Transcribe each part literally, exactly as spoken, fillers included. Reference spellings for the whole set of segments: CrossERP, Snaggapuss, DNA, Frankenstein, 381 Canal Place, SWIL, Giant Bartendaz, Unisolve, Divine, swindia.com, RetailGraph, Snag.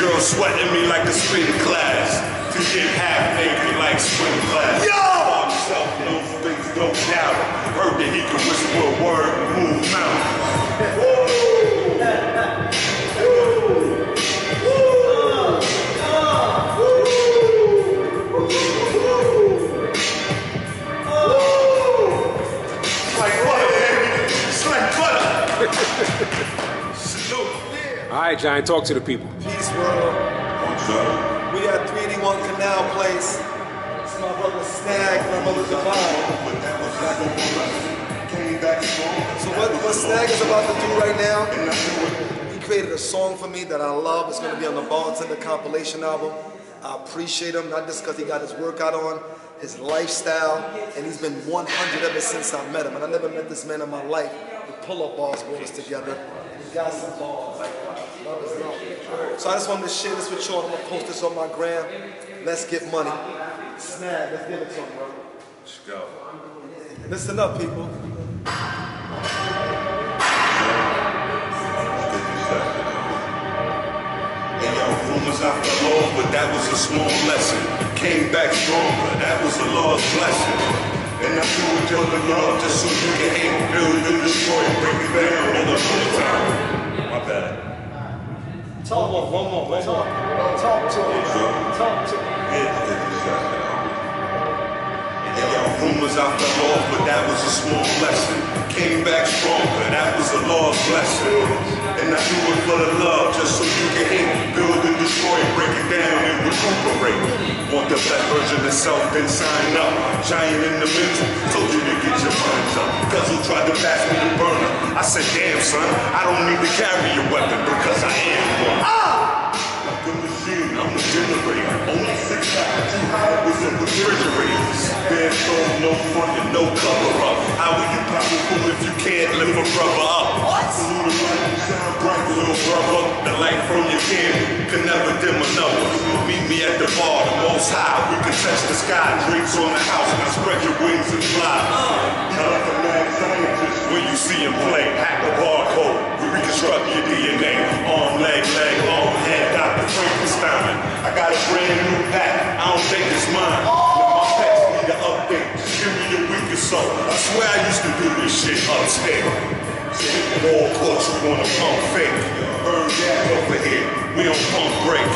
girl sweating me like a swim class. Two shit half naked like swim class. Yo! By himself, no space, no doubt. Heard that he could whisper a word, move mountain. All right, Giant, talk to the people. Peace, world. We at three eighty-one Canal Place. It's my brother Snag, my brother Divine. So what, what Snag is about to do right now, he created a song for me that I love. It's going to be on the Bartender compilation album. I appreciate him, not just because he got his workout on, his lifestyle, and he's been one hundred ever since I met him. And I never met this man in my life. We pull up bars, brought us together. He got some balls. So I just wanted to share this with y'all. I'm gonna post this on my gram. Let's get money. Snag, let's give it to him, bro. Let's go. Listen up, people. Hey, yo, rumors out the law, but that was a small lesson. Came back stronger, that was a large blessing. And I do it till the love, just so you can hate, build and destroy, break me down all the time. My bad. Talk one more, one more. Talk, talk to him. Talk to him. Yeah, and y'all rumors out the law, but that was a small blessing. Came back stronger, that was a large blessing. And I do it for the love, just so you can hate, build and destroy, break it down and recuperate. Want the best version of self, then sign up. Giant in the mental, told you to get your minds up. Cuz who tried to pass me the burner? I said, damn son, I don't need to carry your weapon because I am one. Ah! Like a machine, I'm a generator. Only six hours too high was in refrigerators. Bare soul, no front and no cover up. How are you powerful if you can't lift a brother up? What? So the light will shine bright, little brother. The light from your candle can never dim another. Meet me at the bar, the most high. We can touch the sky, drinks on the house, and spread your wings and fly. You're like a mad scientist when you see him play. Hack the barcode, we reconstruct your D N A. Arm, leg, leg, arm, head, Doctor Frankenstein. I got a brand new pack, I don't think it's mine. When my pets need an update, just give me a week or so. I swear I used to do this shit upstate. More caught you on a pump fake. Burn that over here, we don't pump break.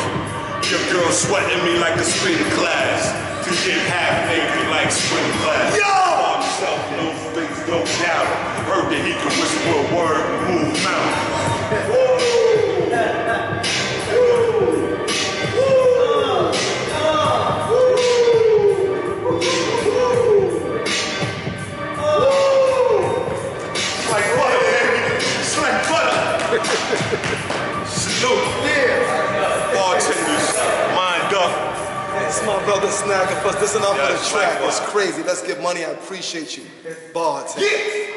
Your girl sweating me like a swim class. Two shit half naked like swim class. Yo! By himself, no space, no doubt. Heard that he could whisper a word, move mountain. It's like butter, baby. It's like butter. Salute. Yeah. Bartenders. It's my brother Snaggapuss. Listen up for the track. It's crazy. Let's get money. I appreciate you. Bartender. Yeah.